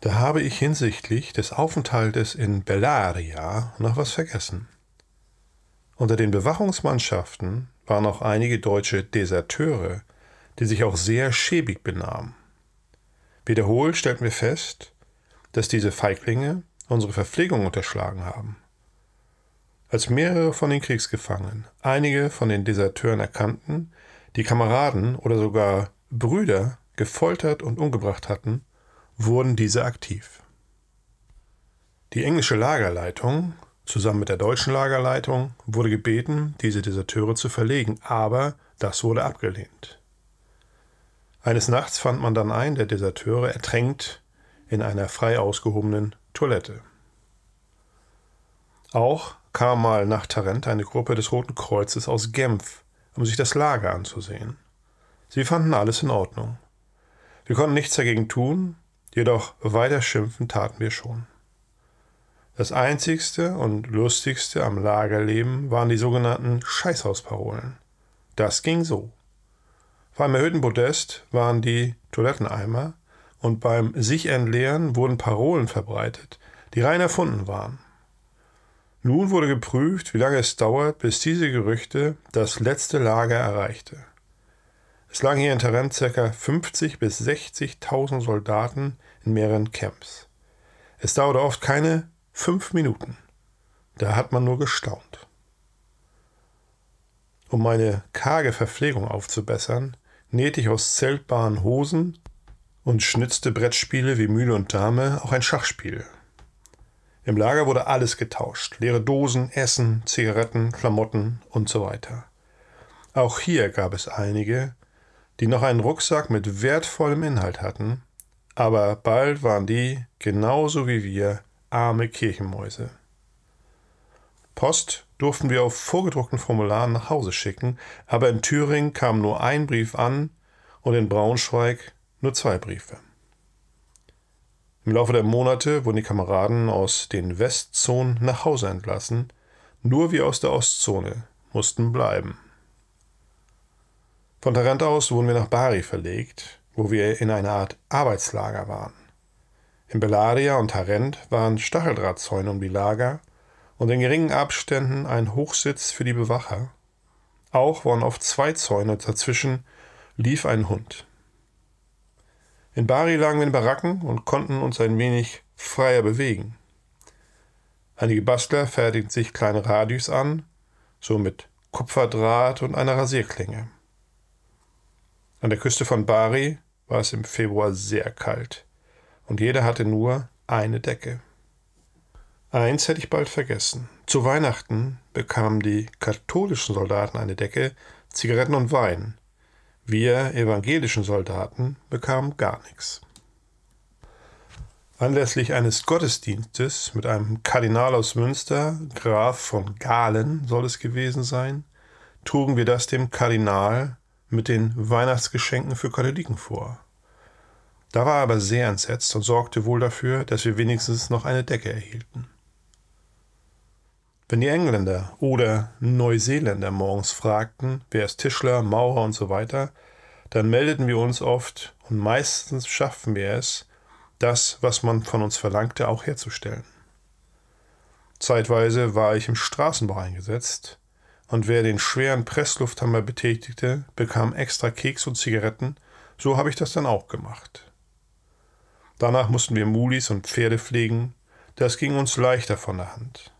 Da habe ich hinsichtlich des Aufenthaltes in Bellaria noch was vergessen. Unter den Bewachungsmannschaften waren auch einige deutsche Deserteure, die sich auch sehr schäbig benahmen. Wiederholt stellten wir fest, dass diese Feiglinge unsere Verpflegung unterschlagen haben. Als mehrere von den Kriegsgefangenen einige von den Deserteuren erkannten, die Kameraden oder sogar Brüder gefoltert und umgebracht hatten, wurden diese aktiv. Die englische Lagerleitung zusammen mit der deutschen Lagerleitung wurde gebeten, diese Deserteure zu verlegen, aber das wurde abgelehnt. Eines Nachts fand man dann einen der Deserteure ertränkt in einer frei ausgehobenen Toilette. Auch kam mal nach Tarent eine Gruppe des Roten Kreuzes aus Genf, um sich das Lager anzusehen. Sie fanden alles in Ordnung. Wir konnten nichts dagegen tun, jedoch weiter schimpfen taten wir schon. Das Einzigste und Lustigste am Lagerleben waren die sogenannten Scheißhausparolen. Das ging so. Beim erhöhten Podest waren die Toiletteneimer und beim Sich-Entleeren wurden Parolen verbreitet, die rein erfunden waren. Nun wurde geprüft, wie lange es dauert, bis diese Gerüchte das letzte Lager erreichte. Es lagen hier in Tarent ca. 50.000 bis 60.000 Soldaten in mehreren Camps. Es dauerte oft keine 5 Minuten. Da hat man nur gestaunt. Um meine karge Verpflegung aufzubessern, nähte ich aus zeltbaren Hosen und schnitzte Brettspiele wie Mühle und Dame, auch ein Schachspiel. Im Lager wurde alles getauscht, leere Dosen, Essen, Zigaretten, Klamotten und so weiter. Auch hier gab es einige, die noch einen Rucksack mit wertvollem Inhalt hatten, aber bald waren die, genauso wie wir, arme Kirchenmäuse. Post durften wir auf vorgedruckten Formularen nach Hause schicken, aber in Thüringen kam nur ein Brief an und in Braunschweig nur 2 Briefe. Im Laufe der Monate wurden die Kameraden aus den Westzonen nach Hause entlassen, nur wir aus der Ostzone mussten bleiben. Von Tarent aus wurden wir nach Bari verlegt, wo wir in einer Art Arbeitslager waren. In Bellaria und Tarent waren Stacheldrahtzäune um die Lager und in geringen Abständen ein Hochsitz für die Bewacher. Auch waren oft 2 Zäune, dazwischen lief ein Hund. In Bari lagen wir in Baracken und konnten uns ein wenig freier bewegen. Einige Bastler fertigten sich kleine Radios an, so mit Kupferdraht und einer Rasierklinge. An der Küste von Bari war es im Februar sehr kalt und jeder hatte nur eine Decke. Eins hätte ich bald vergessen. Zu Weihnachten bekamen die katholischen Soldaten eine Decke, Zigaretten und Wein. Wir evangelischen Soldaten bekamen gar nichts. Anlässlich eines Gottesdienstes mit einem Kardinal aus Münster, Graf von Galen soll es gewesen sein, trugen wir das dem Kardinal mit den Weihnachtsgeschenken für Katholiken vor. Da war er aber sehr entsetzt und sorgte wohl dafür, dass wir wenigstens noch eine Decke erhielten. Wenn die Engländer oder Neuseeländer morgens fragten, wer ist Tischler, Maurer und so weiter, dann meldeten wir uns oft und meistens schafften wir es, das, was man von uns verlangte, auch herzustellen. Zeitweise war ich im Straßenbau eingesetzt und wer den schweren Presslufthammer betätigte, bekam extra Keks und Zigaretten, so habe ich das dann auch gemacht. Danach mussten wir Mulis und Pferde pflegen, das ging uns leichter von der Hand.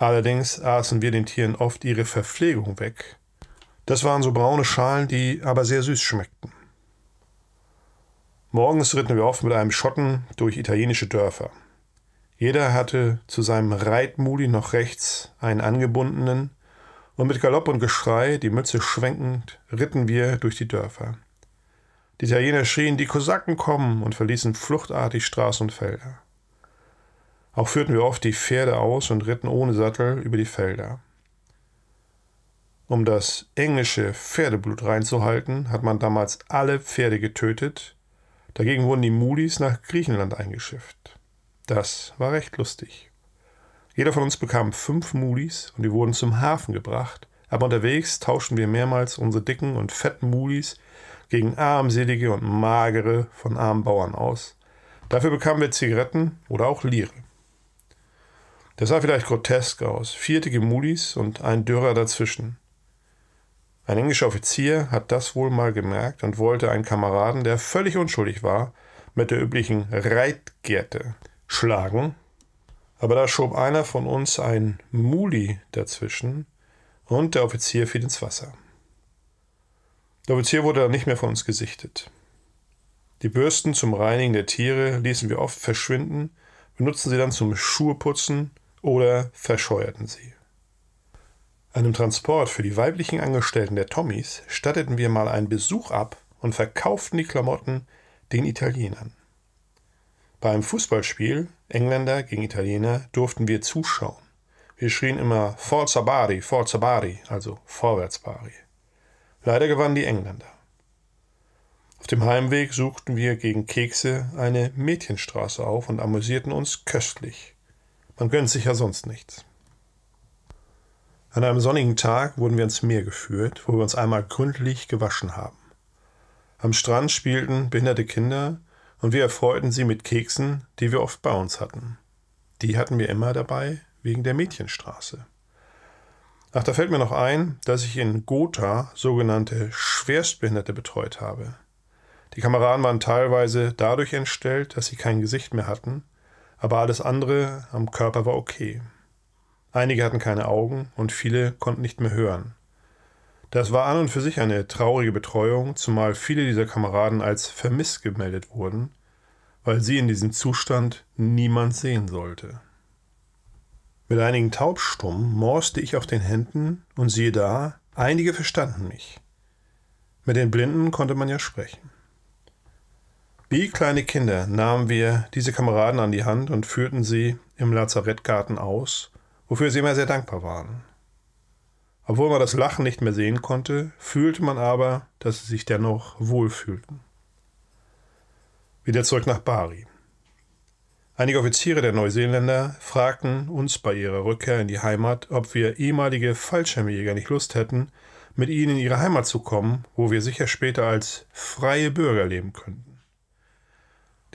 Allerdings aßen wir den Tieren oft ihre Verpflegung weg. Das waren so braune Schalen, die aber sehr süß schmeckten. Morgens ritten wir oft mit einem Schotten durch italienische Dörfer. Jeder hatte zu seinem Reitmuli noch rechts einen angebundenen und mit Galopp und Geschrei, die Mütze schwenkend, ritten wir durch die Dörfer. Die Italiener schrien, die Kosaken kommen und verließen fluchtartig Straßen und Felder. Auch führten wir oft die Pferde aus und ritten ohne Sattel über die Felder. Um das englische Pferdeblut reinzuhalten, hat man damals alle Pferde getötet. Dagegen wurden die Mulis nach Griechenland eingeschifft. Das war recht lustig. Jeder von uns bekam 5 Mulis und die wurden zum Hafen gebracht. Aber unterwegs tauschten wir mehrmals unsere dicken und fetten Mulis gegen armselige und magere von armen Bauern aus, Dafür bekamen wir Zigaretten oder auch Lire. Das sah vielleicht grotesk aus, 4 dicke Mulis und ein Dürrer dazwischen. Ein englischer Offizier hat das wohl mal gemerkt und wollte einen Kameraden, der völlig unschuldig war, mit der üblichen Reitgerte schlagen. Aber da schob einer von uns ein Muli dazwischen und der Offizier fiel ins Wasser. Der Offizier wurde dann nicht mehr von uns gesichtet. Die Bürsten zum Reinigen der Tiere ließen wir oft verschwinden, benutzten sie dann zum Schuheputzen oder verscheuerten sie. Einem Transport für die weiblichen Angestellten der Tommys statteten wir mal einen Besuch ab und verkauften die Klamotten den Italienern. Bei einem Fußballspiel, Engländer gegen Italiener, durften wir zuschauen. Wir schrien immer Forza Bari, also vorwärts Bari. Leider gewannen die Engländer. Auf dem Heimweg suchten wir gegen Kekse eine Mädchenstraße auf und amüsierten uns köstlich. Man gönnt sich ja sonst nichts. An einem sonnigen Tag wurden wir ins Meer geführt, wo wir uns einmal gründlich gewaschen haben. Am Strand spielten behinderte Kinder und wir erfreuten sie mit Keksen, die wir oft bei uns hatten. Die hatten wir immer dabei wegen der Mädchenstraße. Ach, da fällt mir noch ein, dass ich in Gotha sogenannte Schwerstbehinderte betreut habe. Die Kameraden waren teilweise dadurch entstellt, dass sie kein Gesicht mehr hatten, aber alles andere am Körper war okay. Einige hatten keine Augen und viele konnten nicht mehr hören. Das war an und für sich eine traurige Betreuung, zumal viele dieser Kameraden als vermisst gemeldet wurden, weil sie in diesem Zustand niemand sehen sollte. Mit einigen Taubstummen morste ich auf den Händen und siehe da, einige verstanden mich. Mit den Blinden konnte man ja sprechen. Wie kleine Kinder nahmen wir diese Kameraden an die Hand und führten sie im Lazarettgarten aus, wofür sie immer sehr dankbar waren. Obwohl man das Lachen nicht mehr sehen konnte, fühlte man aber, dass sie sich dennoch wohlfühlten. Wieder zurück nach Bari. Einige Offiziere der Neuseeländer fragten uns bei ihrer Rückkehr in die Heimat, ob wir ehemalige Fallschirmjäger nicht Lust hätten, mit ihnen in ihre Heimat zu kommen, wo wir sicher später als freie Bürger leben könnten.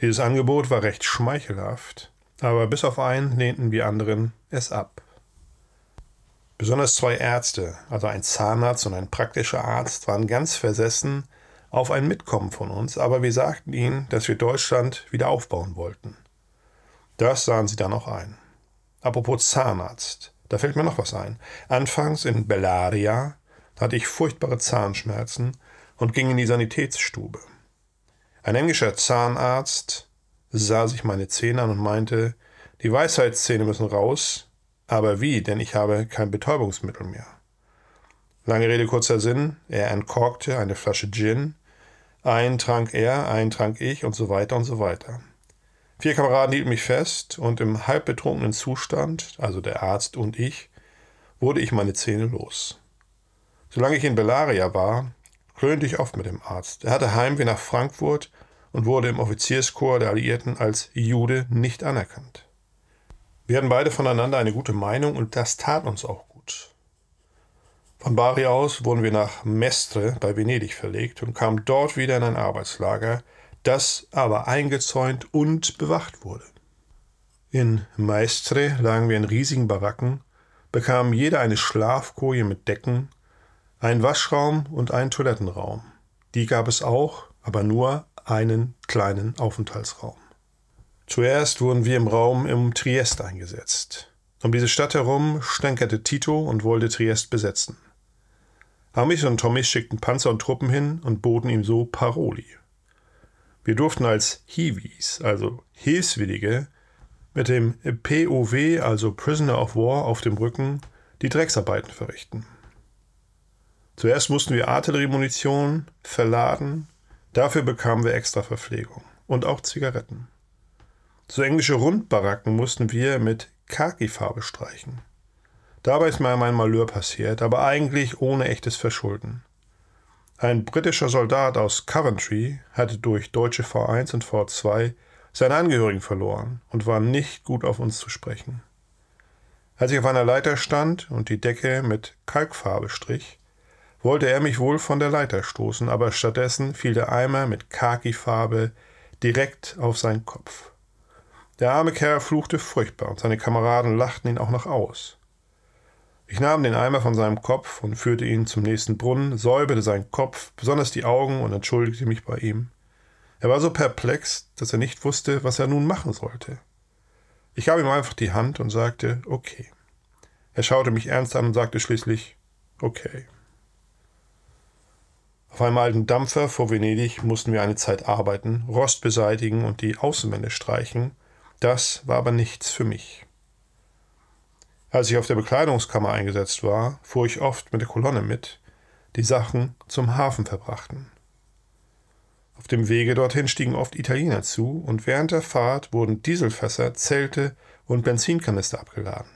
Dieses Angebot war recht schmeichelhaft, aber bis auf einen lehnten wir anderen es ab. Besonders 2 Ärzte, also ein Zahnarzt und ein praktischer Arzt, waren ganz versessen auf ein Mitkommen von uns, aber wir sagten ihnen, dass wir Deutschland wieder aufbauen wollten. Das sahen sie dann auch ein. Apropos Zahnarzt, da fällt mir noch was ein. Anfangs in Bellaria hatte ich furchtbare Zahnschmerzen und ging in die Sanitätsstube. Ein englischer Zahnarzt sah sich meine Zähne an und meinte, die Weisheitszähne müssen raus, aber wie, denn ich habe kein Betäubungsmittel mehr. Lange Rede, kurzer Sinn, er entkorkte eine Flasche Gin, einen trank er, einen trank ich und so weiter und so weiter. 4 Kameraden hielten mich fest und im halb betrunkenen Zustand, also der Arzt und ich, wurde ich meine Zähne los. Solange ich in Bellaria war, klönte ich oft mit dem Arzt. Er hatte Heimweh nach Frankfurt und wurde im Offizierschor der Alliierten als Jude nicht anerkannt. Wir hatten beide voneinander eine gute Meinung und das tat uns auch gut. Von Bari aus wurden wir nach Mestre bei Venedig verlegt und kamen dort wieder in ein Arbeitslager, das aber eingezäunt und bewacht wurde. In Mestre lagen wir in riesigen Baracken, bekamen jeder eine Schlafkoje mit Decken, einen Waschraum und einen Toilettenraum. Die gab es auch, aber nur einen kleinen Aufenthaltsraum. Zuerst wurden wir im Raum im Triest eingesetzt. Um diese Stadt herum stänkerte Tito und wollte Triest besetzen. Amis und Tommys schickten Panzer und Truppen hin und boten ihm so Paroli. Wir durften als Hiwis, also Hilfswillige, mit dem POW, also Prisoner of War, auf dem Rücken die Drecksarbeiten verrichten. Zuerst mussten wir Artilleriemunition verladen, dafür bekamen wir extra Verpflegung und auch Zigaretten. So englische Rundbaracken mussten wir mit Khaki-Farbe streichen. Dabei ist mir mein Malheur passiert, aber eigentlich ohne echtes Verschulden. Ein britischer Soldat aus Coventry hatte durch deutsche V1 und V2 seine Angehörigen verloren und war nicht gut auf uns zu sprechen. Als ich auf einer Leiter stand und die Decke mit Kalkfarbe strich, wollte er mich wohl von der Leiter stoßen, aber stattdessen fiel der Eimer mit Khaki-Farbe direkt auf seinen Kopf. Der arme Kerl fluchte furchtbar und seine Kameraden lachten ihn auch noch aus. Ich nahm den Eimer von seinem Kopf und führte ihn zum nächsten Brunnen, säuberte seinen Kopf, besonders die Augen, und entschuldigte mich bei ihm. Er war so perplex, dass er nicht wusste, was er nun machen sollte. Ich gab ihm einfach die Hand und sagte, okay. Er schaute mich ernst an und sagte schließlich, okay. Auf einem alten Dampfer vor Venedig mussten wir eine Zeit arbeiten, Rost beseitigen und die Außenwände streichen. Das war aber nichts für mich. Als ich auf der Bekleidungskammer eingesetzt war, fuhr ich oft mit der Kolonne mit, die Sachen zum Hafen verbrachten. Auf dem Wege dorthin stiegen oft Italiener zu, und während der Fahrt wurden Dieselfässer, Zelte und Benzinkanister abgeladen.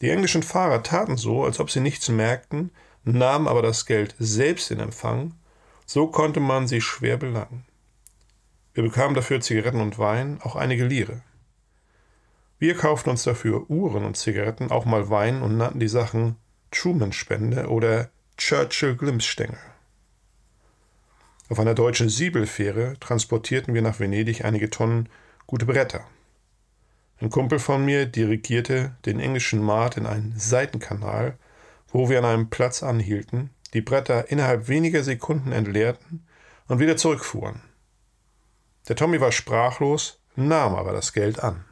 Die englischen Fahrer taten so, als ob sie nichts merkten, nahmen aber das Geld selbst in Empfang, so konnte man sie schwer belangen. Wir bekamen dafür Zigaretten und Wein, auch einige Lire. Wir kauften uns dafür Uhren und Zigaretten, auch mal Wein, und nannten die Sachen Truman-Spende oder Churchill-Glimpsstängel. Auf einer deutschen Siebelfähre transportierten wir nach Venedig einige Tonnen gute Bretter. Ein Kumpel von mir dirigierte den englischen Markt in einen Seitenkanal, wo wir an einem Platz anhielten, die Bretter innerhalb weniger Sekunden entleerten und wieder zurückfuhren. Der Tommy war sprachlos, nahm aber das Geld an.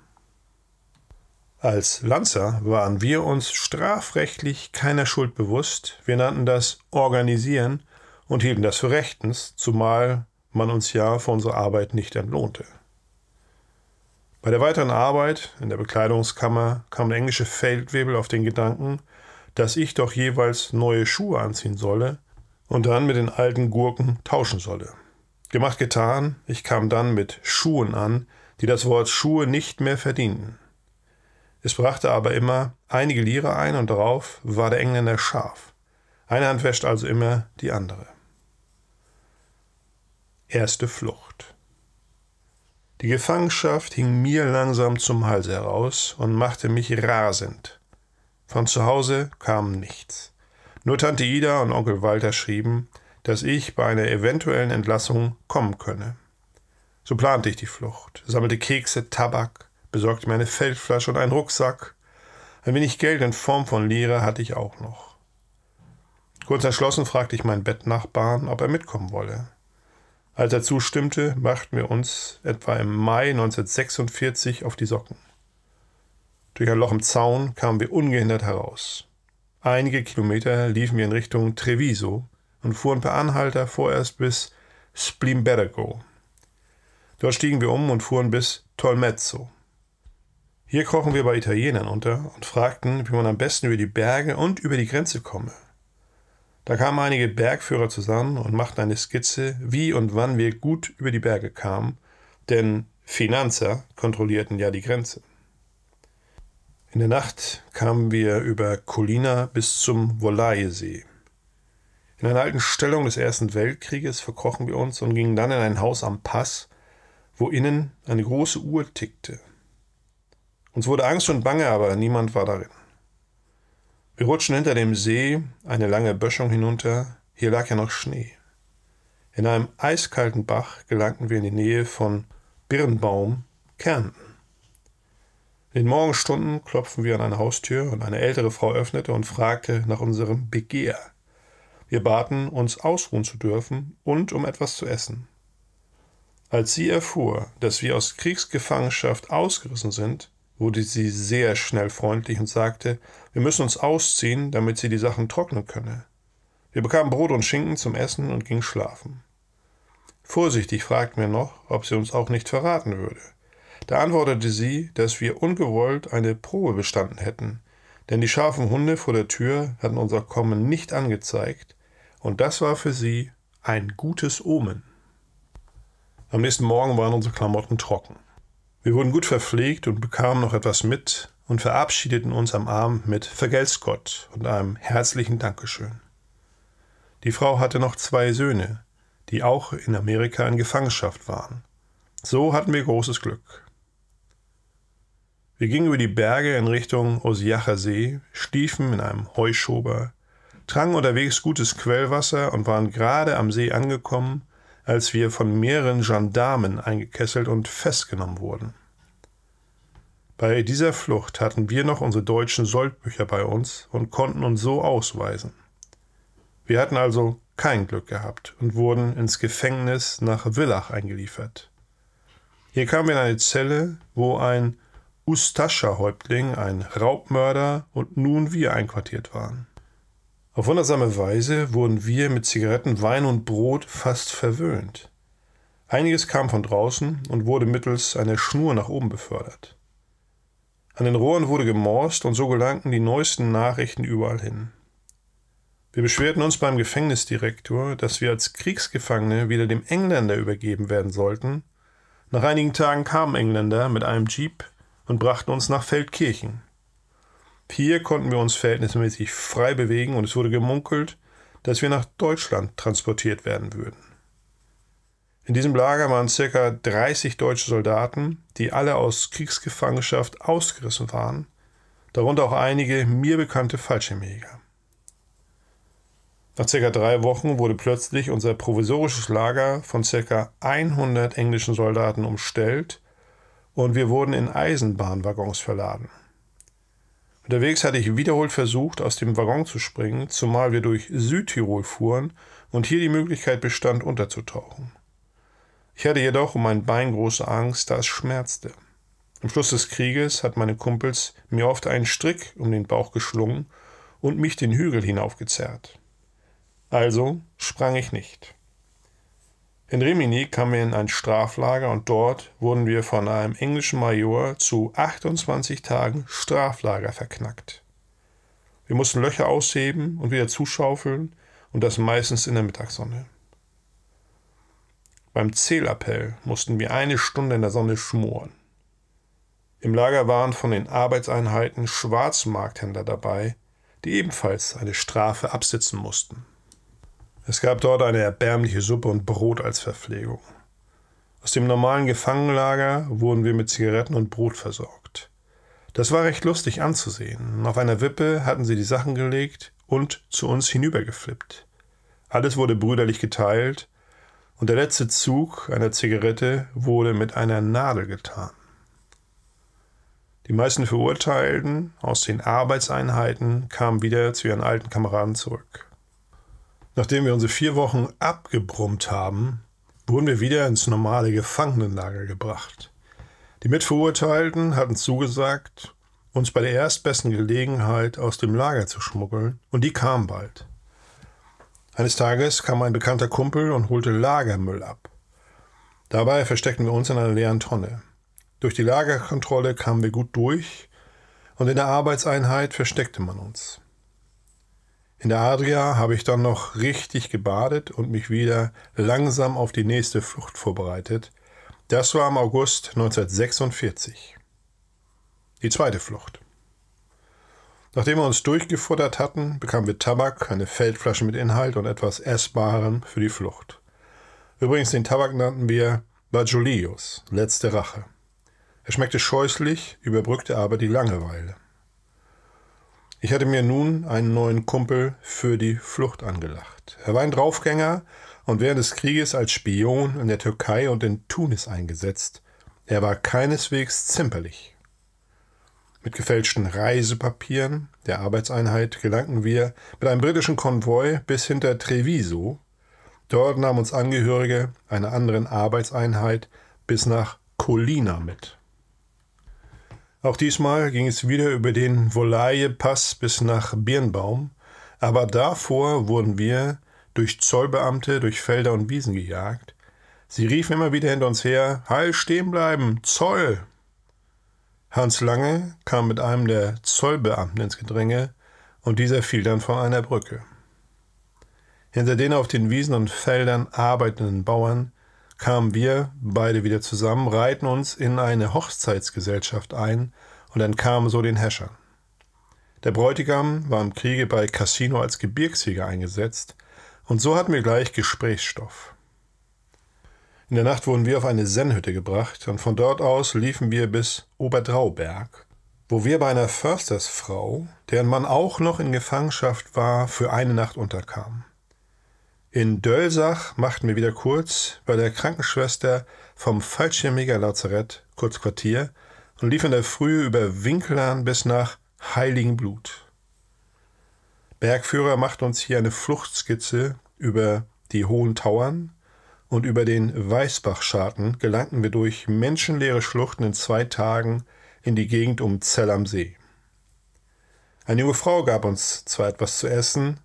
Als Lanzer waren wir uns strafrechtlich keiner Schuld bewusst, wir nannten das Organisieren und hielten das für rechtens, zumal man uns ja für unsere Arbeit nicht entlohnte. Bei der weiteren Arbeit in der Bekleidungskammer kam der englische Feldwebel auf den Gedanken, dass ich doch jeweils neue Schuhe anziehen solle und dann mit den alten Gurken tauschen solle. Gemacht, getan, ich kam dann mit Schuhen an, die das Wort Schuhe nicht mehr verdienten. Es brachte aber immer einige Lire ein, und darauf war der Engländer scharf. Eine Hand wäscht also immer die andere. Erste Flucht. Die Gefangenschaft hing mir langsam zum Halse heraus und machte mich rasend. Von zu Hause kam nichts. Nur Tante Ida und Onkel Walter schrieben, dass ich bei einer eventuellen Entlassung kommen könne. So plante ich die Flucht, sammelte Kekse, Tabak, besorgte mir eine Feldflasche und einen Rucksack. Ein wenig Geld in Form von Lire hatte ich auch noch. Kurz entschlossen fragte ich meinen Bettnachbarn, ob er mitkommen wolle. Als er zustimmte, machten wir uns etwa im Mai 1946 auf die Socken. Durch ein Loch im Zaun kamen wir ungehindert heraus. Einige Kilometer liefen wir in Richtung Treviso und fuhren per Anhalter vorerst bis Splimbergo. Dort stiegen wir um und fuhren bis Tolmezzo. Hier krochen wir bei Italienern unter und fragten, wie man am besten über die Berge und über die Grenze komme. Da kamen einige Bergführer zusammen und machten eine Skizze, wie und wann wir gut über die Berge kamen, denn Finanzer kontrollierten ja die Grenze. In der Nacht kamen wir über Colina bis zum Volaia-See. In einer alten Stellung des Ersten Weltkrieges verkrochen wir uns und gingen dann in ein Haus am Pass, wo innen eine große Uhr tickte. Uns wurde Angst und Bange, aber niemand war darin. Wir rutschten hinter dem See eine lange Böschung hinunter, hier lag ja noch Schnee. In einem eiskalten Bach gelangten wir in die Nähe von Birnbaum, Kärnten. In den Morgenstunden klopften wir an eine Haustür und eine ältere Frau öffnete und fragte nach unserem Begehr. Wir baten, uns ausruhen zu dürfen und um etwas zu essen. Als sie erfuhr, dass wir aus Kriegsgefangenschaft ausgerissen sind, wurde sie sehr schnell freundlich und sagte, wir müssen uns ausziehen, damit sie die Sachen trocknen könne. Wir bekamen Brot und Schinken zum Essen und gingen schlafen. Vorsichtig fragten wir noch, ob sie uns auch nicht verraten würde. Da antwortete sie, dass wir ungewollt eine Probe bestanden hätten, denn die scharfen Hunde vor der Tür hatten unser Kommen nicht angezeigt, und das war für sie ein gutes Omen. Am nächsten Morgen waren unsere Klamotten trocken. Wir wurden gut verpflegt und bekamen noch etwas mit und verabschiedeten uns am Abend mit Vergelt's Gott und einem herzlichen Dankeschön. Die Frau hatte noch 2 Söhne, die auch in Amerika in Gefangenschaft waren. So hatten wir großes Glück. Wir gingen über die Berge in Richtung Ossiacher See, schliefen in einem Heuschober, tranken unterwegs gutes Quellwasser und waren gerade am See angekommen, als wir von mehreren Gendarmen eingekesselt und festgenommen wurden. Bei dieser Flucht hatten wir noch unsere deutschen Soldbücher bei uns und konnten uns so ausweisen. Wir hatten also kein Glück gehabt und wurden ins Gefängnis nach Villach eingeliefert. Hier kamen wir in eine Zelle, wo ein Ustascha-Häuptling, ein Raubmörder und nun wir einquartiert waren. Auf wundersame Weise wurden wir mit Zigaretten, Wein und Brot fast verwöhnt. Einiges kam von draußen und wurde mittels einer Schnur nach oben befördert. An den Rohren wurde gemorst und so gelangten die neuesten Nachrichten überall hin. Wir beschwerten uns beim Gefängnisdirektor, dass wir als Kriegsgefangene wieder dem Engländer übergeben werden sollten. Nach einigen Tagen kamen Engländer mit einem Jeep und brachten uns nach Feldkirchen. Hier konnten wir uns verhältnismäßig frei bewegen und es wurde gemunkelt, dass wir nach Deutschland transportiert werden würden. In diesem Lager waren ca. 30 deutsche Soldaten, die alle aus Kriegsgefangenschaft ausgerissen waren, darunter auch einige mir bekannte Fallschirmjäger. Nach ca. 3 Wochen wurde plötzlich unser provisorisches Lager von ca. 100 englischen Soldaten umstellt und wir wurden in Eisenbahnwaggons verladen. Unterwegs hatte ich wiederholt versucht, aus dem Waggon zu springen, zumal wir durch Südtirol fuhren und hier die Möglichkeit bestand, unterzutauchen. Ich hatte jedoch um mein Bein große Angst, da es schmerzte. Am Schluss des Krieges hat meine Kumpels mir oft einen Strick um den Bauch geschlungen und mich den Hügel hinaufgezerrt. Also sprang ich nicht. In Rimini kamen wir in ein Straflager und dort wurden wir von einem englischen Major zu 28 Tagen Straflager verknackt. Wir mussten Löcher ausheben und wieder zuschaufeln und das meistens in der Mittagssonne. Beim Zählappell mussten wir 1 Stunde in der Sonne schmoren. Im Lager waren von den Arbeitseinheiten Schwarzmarkthändler dabei, die ebenfalls eine Strafe absitzen mussten. Es gab dort eine erbärmliche Suppe und Brot als Verpflegung. Aus dem normalen Gefangenenlager wurden wir mit Zigaretten und Brot versorgt. Das war recht lustig anzusehen. Auf einer Wippe hatten sie die Sachen gelegt und zu uns hinübergeflippt. Alles wurde brüderlich geteilt und der letzte Zug einer Zigarette wurde mit einer Nadel getan. Die meisten Verurteilten aus den Arbeitseinheiten kamen wieder zu ihren alten Kameraden zurück. Nachdem wir unsere 4 Wochen abgebrummt haben, wurden wir wieder ins normale Gefangenenlager gebracht. Die Mitverurteilten hatten zugesagt, uns bei der erstbesten Gelegenheit aus dem Lager zu schmuggeln, und die kamen bald. Eines Tages kam ein bekannter Kumpel und holte Lagermüll ab. Dabei versteckten wir uns in einer leeren Tonne. Durch die Lagerkontrolle kamen wir gut durch und in der Arbeitseinheit versteckte man uns. In der Adria habe ich dann noch richtig gebadet und mich wieder langsam auf die nächste Flucht vorbereitet. Das war im August 1946. Die zweite Flucht. Nachdem wir uns durchgefuttert hatten, bekamen wir Tabak, eine Feldflasche mit Inhalt und etwas Essbarem für die Flucht. Übrigens, den Tabak nannten wir Bajolios, letzte Rache. Er schmeckte scheußlich, überbrückte aber die Langeweile. Ich hatte mir nun einen neuen Kumpel für die Flucht angelacht. Er war ein Draufgänger und während des Krieges als Spion in der Türkei und in Tunis eingesetzt. Er war keineswegs zimperlich. Mit gefälschten Reisepapieren der Arbeitseinheit gelangten wir mit einem britischen Konvoi bis hinter Treviso. Dort nahmen uns Angehörige einer anderen Arbeitseinheit bis nach Colina mit. Auch diesmal ging es wieder über den Volaia-Pass bis nach Birnbaum, aber davor wurden wir durch Zollbeamte durch Felder und Wiesen gejagt. Sie riefen immer wieder hinter uns her, »Heil stehen bleiben, Zoll!« Hans Lange kam mit einem der Zollbeamten ins Gedränge und dieser fiel dann von einer Brücke. Hinter den auf den Wiesen und Feldern arbeitenden Bauern kamen wir beide wieder zusammen, reihten uns in eine Hochzeitsgesellschaft ein und entkamen so den Häschern. Der Bräutigam war im Kriege bei Cassino als Gebirgsjäger eingesetzt und so hatten wir gleich Gesprächsstoff. In der Nacht wurden wir auf eine Sennhütte gebracht und von dort aus liefen wir bis Oberdrauberg, wo wir bei einer Förstersfrau, deren Mann auch noch in Gefangenschaft war, für eine Nacht unterkamen. In Döllach machten wir wieder kurz bei der Krankenschwester vom Fallschirm-Mega Lazarett kurz Quartier und liefen in der Früh über Winklern bis nach Heiligenblut. Bergführer macht uns hier eine Fluchtskizze über die hohen Tauern und über den Weißbachschatten gelangten wir durch menschenleere Schluchten in 2 Tagen in die Gegend um Zell am See. Eine junge Frau gab uns zwar etwas zu essen,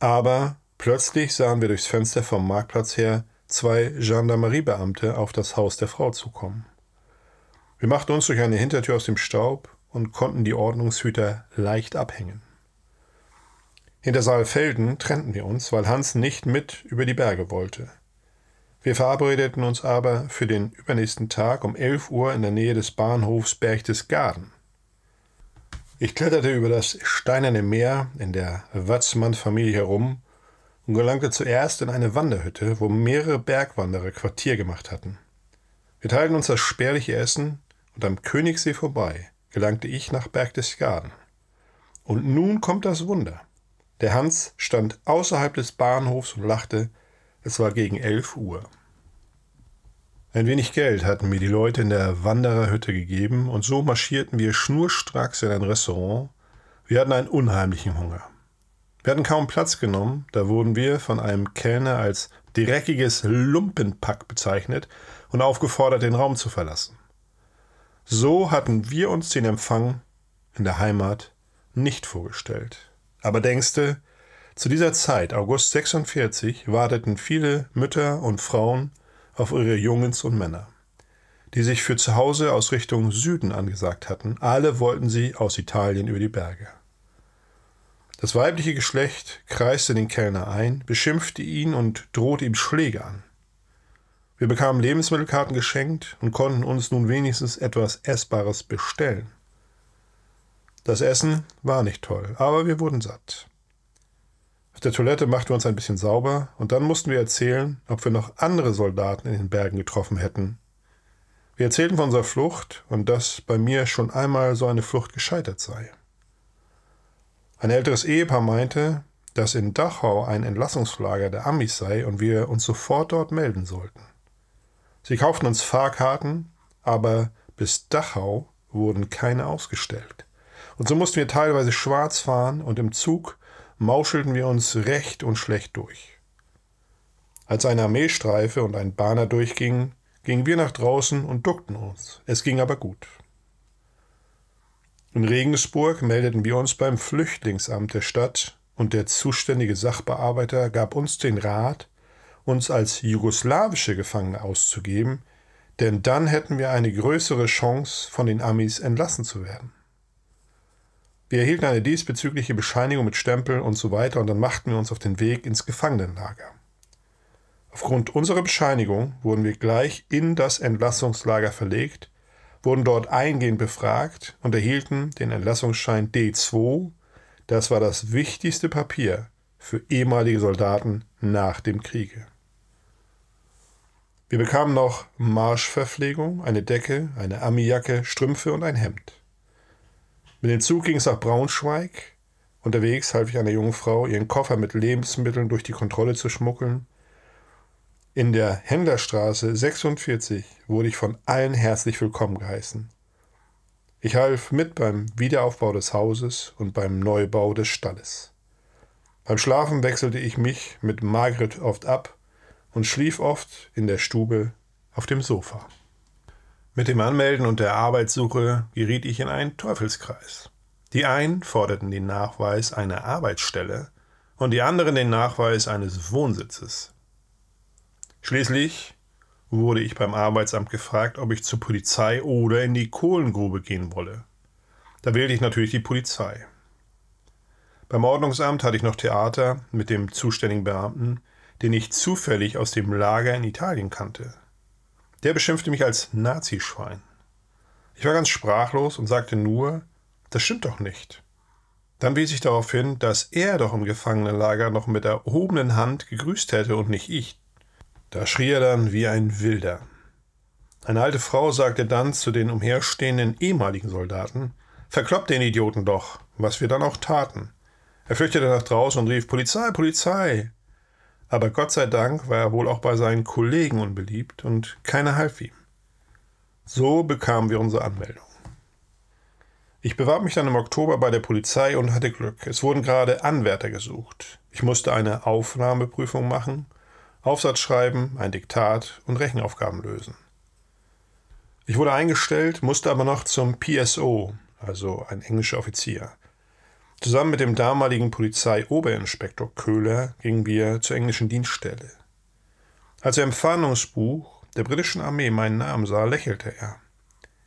aber plötzlich sahen wir durchs Fenster vom Marktplatz her 2 Gendarmeriebeamte auf das Haus der Frau zukommen. Wir machten uns durch eine Hintertür aus dem Staub und konnten die Ordnungshüter leicht abhängen. Hinter Saalfelden trennten wir uns, weil Hans nicht mit über die Berge wollte. Wir verabredeten uns aber für den übernächsten Tag um 11 Uhr in der Nähe des Bahnhofs Berchtesgaden. Ich kletterte über das steinerne Meer in der Watzmann-Familie herum und gelangte zuerst in eine Wanderhütte, wo mehrere Bergwanderer Quartier gemacht hatten. Wir teilten uns das spärliche Essen und am Königssee vorbei gelangte ich nach Berchtesgaden. Und nun kommt das Wunder. Der Hans stand außerhalb des Bahnhofs und lachte. Es war gegen 11 Uhr. Ein wenig Geld hatten mir die Leute in der Wandererhütte gegeben und so marschierten wir schnurstracks in ein Restaurant. Wir hatten einen unheimlichen Hunger. Wir hatten kaum Platz genommen, da wurden wir von einem Kellner als dreckiges Lumpenpack bezeichnet und aufgefordert, den Raum zu verlassen. So hatten wir uns den Empfang in der Heimat nicht vorgestellt. Aber denkste, zu dieser Zeit, August 46, warteten viele Mütter und Frauen auf ihre Jungens und Männer, die sich für zu Hause aus Richtung Süden angesagt hatten. Alle wollten sie aus Italien über die Berge. Das weibliche Geschlecht kreiste den Kellner ein, beschimpfte ihn und drohte ihm Schläge an. Wir bekamen Lebensmittelkarten geschenkt und konnten uns nun wenigstens etwas Essbares bestellen. Das Essen war nicht toll, aber wir wurden satt. Auf der Toilette machten wir uns ein bisschen sauber und dann mussten wir erzählen, ob wir noch andere Soldaten in den Bergen getroffen hätten. Wir erzählten von unserer Flucht und dass bei mir schon einmal so eine Flucht gescheitert sei. Ein älteres Ehepaar meinte, dass in Dachau ein Entlassungslager der Amis sei und wir uns sofort dort melden sollten. Sie kauften uns Fahrkarten, aber bis Dachau wurden keine ausgestellt. Und so mussten wir teilweise schwarz fahren und im Zug mauschelten wir uns recht und schlecht durch. Als eine Armeestreife und ein Bahner durchgingen, gingen wir nach draußen und duckten uns. Es ging aber gut. In Regensburg meldeten wir uns beim Flüchtlingsamt der Stadt und der zuständige Sachbearbeiter gab uns den Rat, uns als jugoslawische Gefangene auszugeben, denn dann hätten wir eine größere Chance, von den Amis entlassen zu werden. Wir erhielten eine diesbezügliche Bescheinigung mit Stempel und so weiter und dann machten wir uns auf den Weg ins Gefangenenlager. Aufgrund unserer Bescheinigung wurden wir gleich in das Entlassungslager verlegt, wurden dort eingehend befragt und erhielten den Entlassungsschein D2. Das war das wichtigste Papier für ehemalige Soldaten nach dem Kriege. Wir bekamen noch Marschverpflegung, eine Decke, eine Amijacke, Strümpfe und ein Hemd. Mit dem Zug ging es nach Braunschweig. Unterwegs half ich einer jungen Frau, ihren Koffer mit Lebensmitteln durch die Kontrolle zu schmuggeln. In der Händlerstraße 46 wurde ich von allen herzlich willkommen geheißen. Ich half mit beim Wiederaufbau des Hauses und beim Neubau des Stalles. Beim Schlafen wechselte ich mich mit Margret oft ab und schlief oft in der Stube auf dem Sofa. Mit dem Anmelden und der Arbeitssuche geriet ich in einen Teufelskreis. Die einen forderten den Nachweis einer Arbeitsstelle und die anderen den Nachweis eines Wohnsitzes. Schließlich wurde ich beim Arbeitsamt gefragt, ob ich zur Polizei oder in die Kohlengrube gehen wolle. Da wählte ich natürlich die Polizei. Beim Ordnungsamt hatte ich noch Theater mit dem zuständigen Beamten, den ich zufällig aus dem Lager in Italien kannte. Der beschimpfte mich als Nazischwein. Ich war ganz sprachlos und sagte nur, das stimmt doch nicht. Dann wies ich darauf hin, dass er doch im Gefangenenlager noch mit erhobenen Hand gegrüßt hätte und nicht ich. Da schrie er dann wie ein Wilder. Eine alte Frau sagte dann zu den umherstehenden ehemaligen Soldaten, verkloppt den Idioten doch, was wir dann auch taten. Er flüchtete nach draußen und rief, Polizei, Polizei. aber Gott sei Dank war er wohl auch bei seinen Kollegen unbeliebt und keiner half ihm. So bekamen wir unsere Anmeldung. Ich bewarb mich dann im Oktober bei der Polizei und hatte Glück. Es wurden gerade Anwärter gesucht. Ich musste eine Aufnahmeprüfung machen, Aufsatz schreiben, ein Diktat und Rechenaufgaben lösen. Ich wurde eingestellt, musste aber noch zum PSO, also ein englischer Offizier. Zusammen mit dem damaligen Polizeioberinspektor Köhler gingen wir zur englischen Dienststelle. Als er im Fahndungsbuch der britischen Armee meinen Namen sah, lächelte er.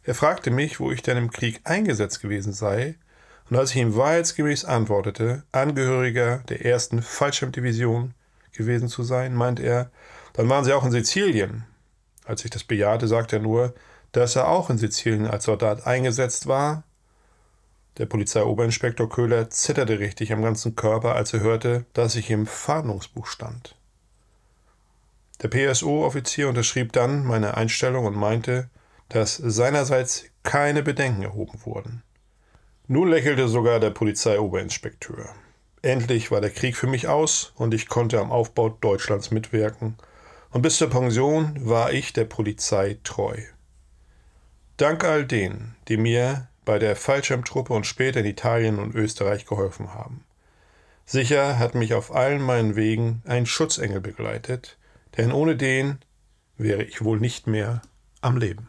Er fragte mich, wo ich denn im Krieg eingesetzt gewesen sei, und als ich ihm wahrheitsgemäß antwortete, Angehöriger der 1. Fallschirmdivision gewesen zu sein, meint er, dann waren sie auch in Sizilien. Als ich das bejahte, sagte er nur, dass er auch in Sizilien als Soldat eingesetzt war. Der Polizeioberinspektor Köhler zitterte richtig am ganzen Körper, als er hörte, dass ich im Fahndungsbuch stand. Der PSO-Offizier unterschrieb dann meine Einstellung und meinte, dass seinerseits keine Bedenken erhoben wurden. Nun lächelte sogar der Polizeioberinspekteur. Endlich war der Krieg für mich aus und ich konnte am Aufbau Deutschlands mitwirken. Und bis zur Pension war ich der Polizei treu. Dank all denen, die mir bei der Fallschirmtruppe und später in Italien und Österreich geholfen haben. Sicher hat mich auf allen meinen Wegen ein Schutzengel begleitet, denn ohne den wäre ich wohl nicht mehr am Leben.